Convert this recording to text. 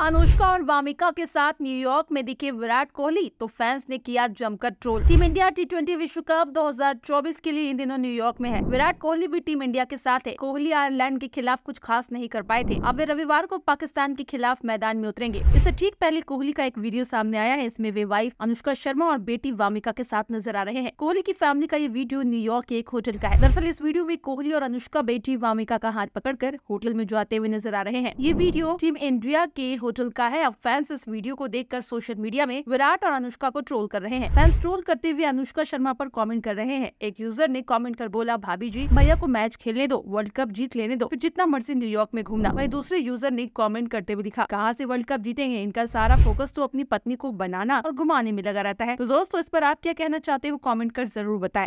अनुष्का और वामिका के साथ न्यूयॉर्क में दिखे विराट कोहली तो फैंस ने किया जमकर ट्रोल। टीम इंडिया टी20 विश्व कप 2024 के लिए इन दिनों न्यूयॉर्क में है। विराट कोहली भी टीम इंडिया के साथ है। कोहली आयरलैंड के खिलाफ कुछ खास नहीं कर पाए थे। अब वे रविवार को पाकिस्तान के खिलाफ मैदान में उतरेंगे। इससे ठीक पहले कोहली का एक वीडियो सामने आया है। इसमें वे वाइफ अनुष्का शर्मा और बेटी वामिका के साथ नजर आ रहे हैं। कोहली की फैमिली का ये वीडियो न्यूयॉर्क के एक होटल का है। दरअसल इस वीडियो में कोहली और अनुष्का बेटी वामिका का हाथ पकड़कर होटल में जाते हुए नजर आ रहे हैं। ये वीडियो टीम इंडिया के होटल का है। अब फैंस इस वीडियो को देखकर सोशल मीडिया में विराट और अनुष्का को ट्रोल कर रहे हैं। फैंस ट्रोल करते हुए अनुष्का शर्मा पर कमेंट कर रहे हैं। एक यूजर ने कमेंट कर बोला, भाभी जी भैया को मैच खेलने दो, वर्ल्ड कप जीत लेने दो, फिर जितना मर्जी न्यूयॉर्क में घूमना। वहीं दूसरे यूजर ने कमेंट करते हुए लिखा, कहाँ से वर्ल्ड कप जीतेंगे, इनका सारा फोकस तो अपनी पत्नी को बनाना और घुमाने में लगा रहता है। तो दोस्तों, इस पर आप क्या कहना चाहते हो कॉमेंट कर जरूर बताए।